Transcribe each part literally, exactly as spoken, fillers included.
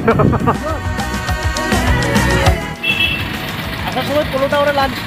আসার সময় কোলোটা ওরা লাগছে।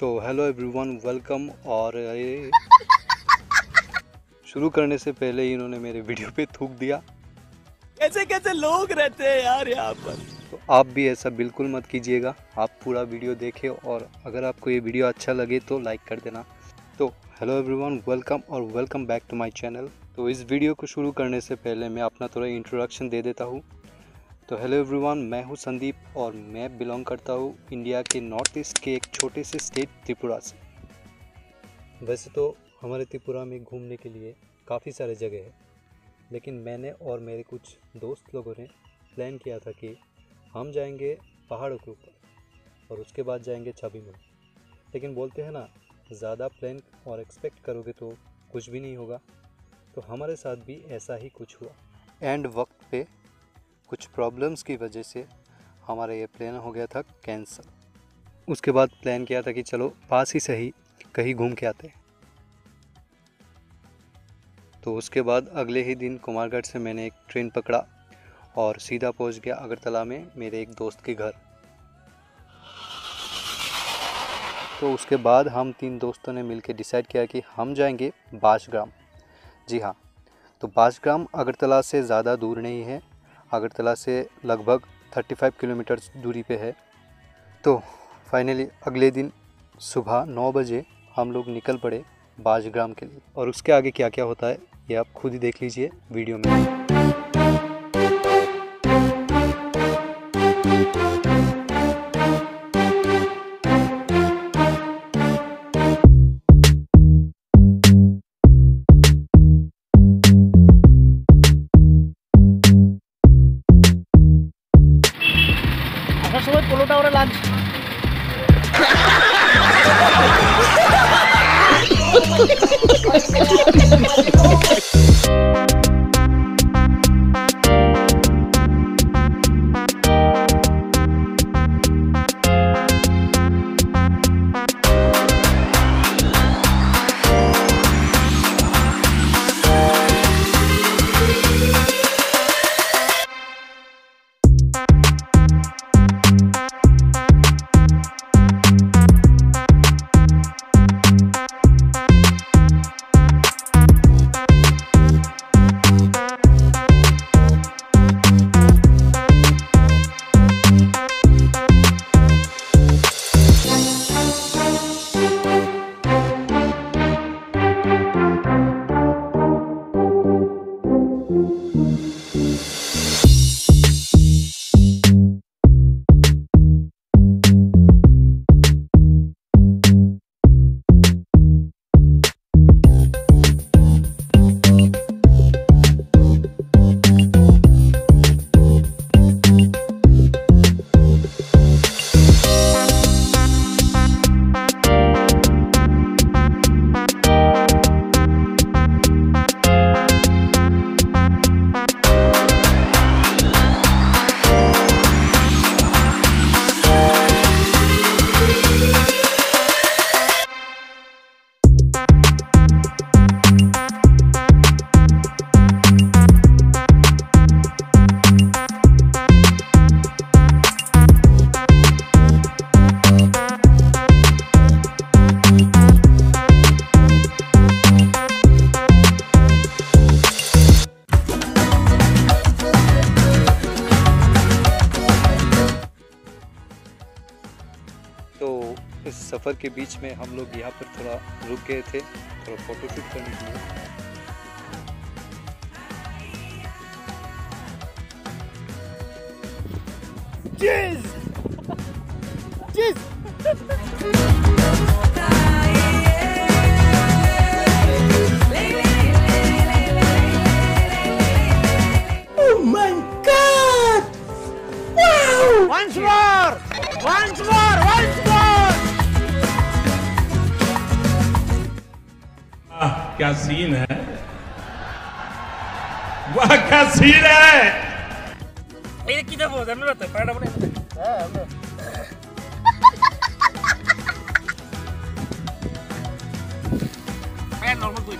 तो हेलो एवरीवन, वेलकम। और ये शुरू करने से पहले ही इन्होंने मेरे वीडियो पे थूक दिया। कैसे कैसे लोग रहते हैं यार यहाँ पर। तो आप भी ऐसा बिल्कुल मत कीजिएगा, आप पूरा वीडियो देखें और अगर आपको ये वीडियो अच्छा लगे तो लाइक कर देना। तो हेलो एवरीवन, वेलकम और welcome back to my channel. तो इस वीडियो को शुरू करने से पहले मैं अपना थोड़ा इंट्रोडक्शन दे देता हूँ। तो हेलो एवरीवन, मैं हूँ संदीप और मैं बिलोंग करता हूँ इंडिया के नॉर्थ ईस्ट के एक छोटे से स्टेट त्रिपुरा से। वैसे तो हमारे त्रिपुरा में घूमने के लिए काफ़ी सारे जगह है, लेकिन मैंने और मेरे कुछ दोस्त लोगों ने प्लान किया था कि हम जाएंगे पहाड़ों के ऊपर और उसके बाद जाएंगे छवि में। लेकिन बोलते हैं ना, ज़्यादा प्लान और एक्सपेक्ट करोगे तो कुछ भी नहीं होगा। तो हमारे साथ भी ऐसा ही कुछ हुआ एंड वक्त पे कुछ प्रॉब्लम्स की वजह से हमारा ये प्लान हो गया था कैंसिल। उसके बाद प्लान किया था कि चलो पास ही सही कहीं घूम के आते हैं। तो उसके बाद अगले ही दिन कुमारगढ़ से मैंने एक ट्रेन पकड़ा और सीधा पहुंच गया अगरतला में मेरे एक दोस्त के घर। तो उसके बाद हम तीन दोस्तों ने मिलकर डिसाइड किया कि हम जाएंगे बाशग्राम। जी हाँ, तो बाशग्राम अगरतला से ज़्यादा दूर नहीं है, अगरतला से लगभग पैंतीस किलोमीटर दूरी पे है। तो फाइनली अगले दिन सुबह नौ बजे हम लोग निकल पड़े बाशग्राम के लिए। और उसके आगे क्या क्या होता है ये आप खुद ही देख लीजिए वीडियो में। सफ़र के बीच में हम लोग यहाँ पर थोड़ा रुक गए थे, थोड़ा फोटोशूट करने के लिए। चीज़! चीज़! Once more! Once more! Once more! वाह क्या सीन है! वाह क्या सीन है! ये किधर बोल रहे हैं? मेरा तो पैड़ा बने हैं। हाँ हमने। पैड़ा नॉर्मल दूध।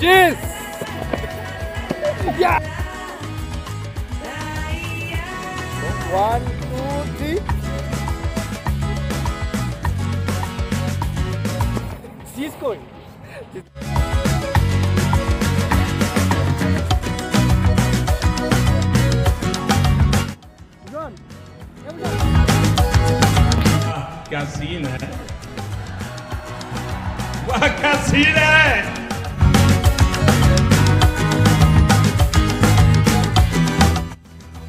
Cheers! Yeah! One, two, three. She's going. Run! क्या सीन है? वाह क्या सीन है!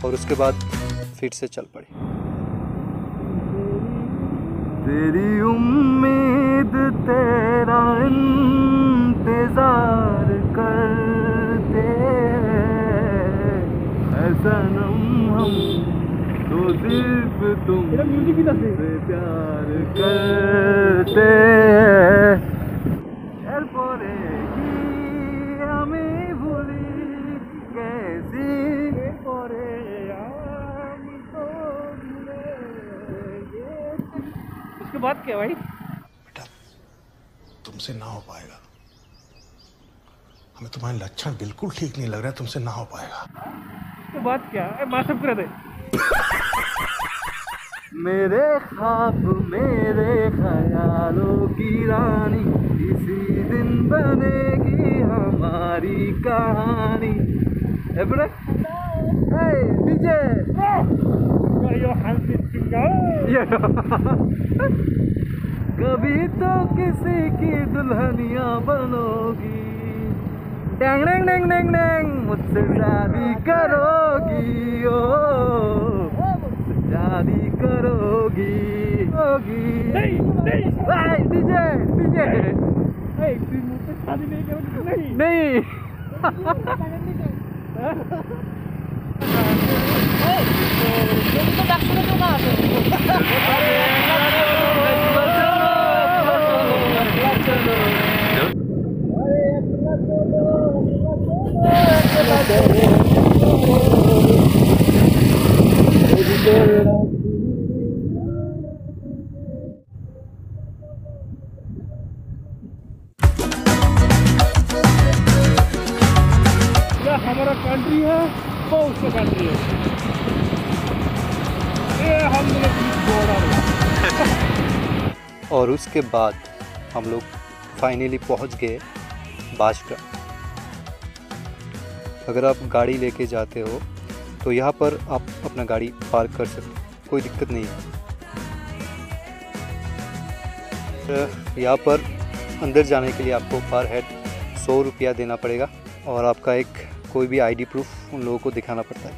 और उसके बाद फिर से चल पड़ी। तेरी उम्मीद तेरा इंतजार करते हैं, ऐसा नम हम तो सिर्फ तुम से प्यार करते हैं। डर पड़ेगी हमें भूली कैसी बात क्या भाई? बेटा तुमसे ना हो पाएगा, हमें तुम्हारे लक्षण बिल्कुल ठीक नहीं लग रहा है, तुमसे ना हो पाएगा। तो बात क्या है? मासूम कर दे। मेरे ख्वाब मेरे ख्यालों की रानी, इसी दिन बनेगी हमारी कहानी। ए बड़े ए डीजे यो हंसी कभी तो किसी की दुल्हनिया बनोगी, डेंग डेंग डेंग डेंग डेंग मुझसे शादी करोगी, ओ शादी करोगी होगी। डीजे डीजे मुझसे शादी नहीं करोगी? नहीं तो डाक्टर तो ना आते क्या हमारा कंट्री है वो उसका कंट्री है। और उसके बाद हम लोग फाइनली पहुंच गए बाशग्राम। अगर आप गाड़ी लेके जाते हो तो यहाँ पर आप अपना गाड़ी पार्क कर सकते हो, कोई दिक्कत नहीं है। यहाँ पर अंदर जाने के लिए आपको पर हेड सौ रुपया देना पड़ेगा और आपका एक कोई भी आईडी प्रूफ उन लोगों को दिखाना पड़ता है।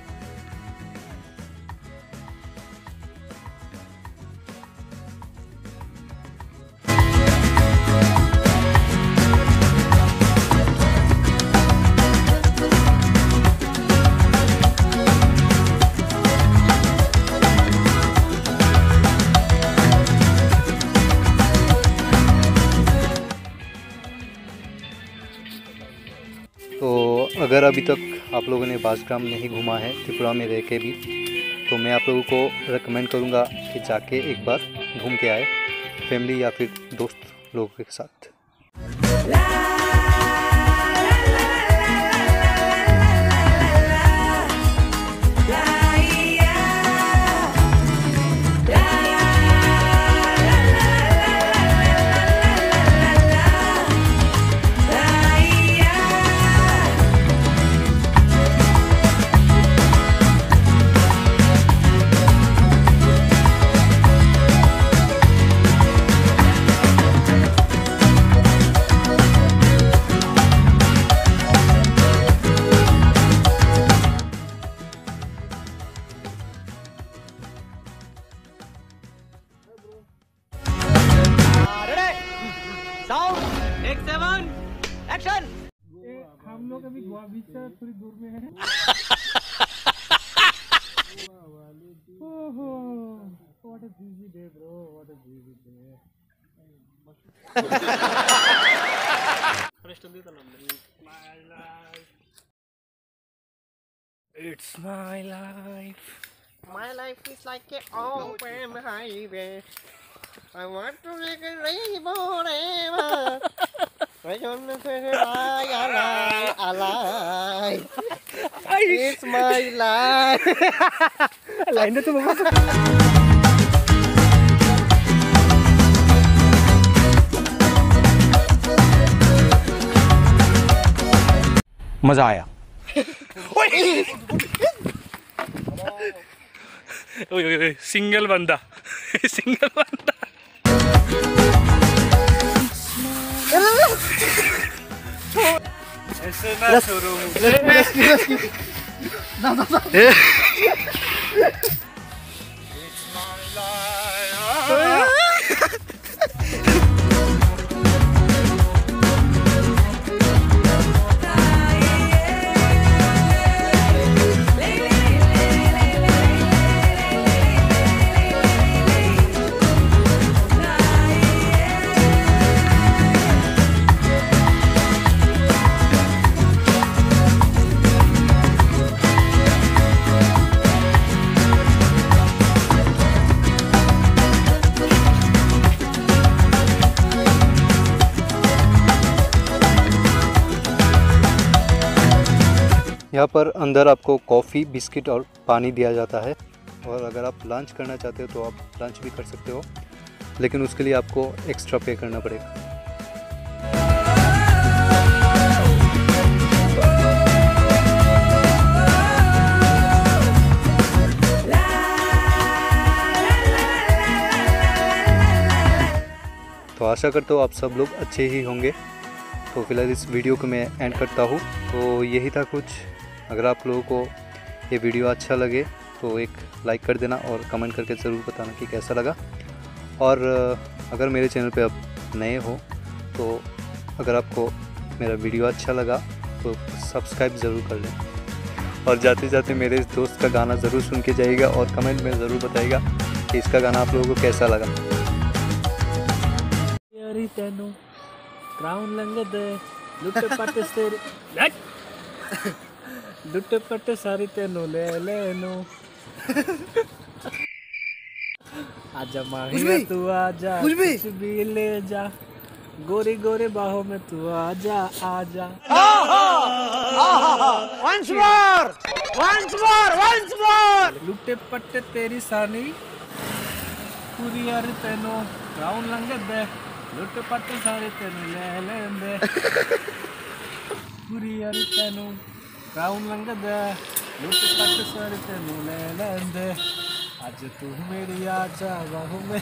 अगर अभी तक आप लोगों ने बाशग्राम नहीं घूमा है त्रिपुरा में रह के भी, तो मैं आप लोगों को रेकमेंड करूँगा कि जाके एक बार घूम के आए फैमिली या फिर दोस्त लोगों के साथ। बीच से थोड़ी दूर में है। ओहो what a busy day bro, what a busy day. First दिन तो my life, it's my life, my life is like a open highway, I want to make a rainbow rainbow. I don't know where I am alive. It's my life. Line na to baba. मजा आया। ओए ओए single बंदा, single बंदा। ऐसे ना छोड़ो मुझे, ना ना ना। यहाँ पर अंदर आपको कॉफ़ी, बिस्किट और पानी दिया जाता है और अगर आप लंच करना चाहते हो तो आप लंच भी कर सकते हो, लेकिन उसके लिए आपको एक्स्ट्रा पे करना पड़ेगा। तो आशा करता हूँ आप सब लोग अच्छे ही होंगे। तो फिलहाल इस वीडियो को मैं एंड करता हूँ। तो यही था कुछ। अगर आप लोगों को ये वीडियो अच्छा लगे तो एक लाइक कर देना और कमेंट करके ज़रूर बताना कि कैसा लगा। और अगर मेरे चैनल पे आप नए हो तो अगर आपको मेरा वीडियो अच्छा लगा तो सब्सक्राइब ज़रूर कर लें और जाते जाते मेरे इस दोस्त का गाना ज़रूर सुन के जाइएगा और कमेंट में ज़रूर बताइएगा कि इसका गाना आप लोगों को कैसा लगा। क्राउन लंगदे लुट पट से लुट पट सारी तेनो ले लेनो। आजा माहिरा तू आजा, कुछ भी कुछ भी ले जा, गोरे गोरे बाहों में तू आजा आजा। आहा आहा, once more once more once more. लुट पट तेरी सानी पूरी यार तेनो, क्राउन लंगदे लुट पट सारे तेन ले लेंदे, पूरी यार तेनू क्राउन लंगदे लुट पट सारे तेन ले लेंदे। आज तू मेरी आजा बाहों में।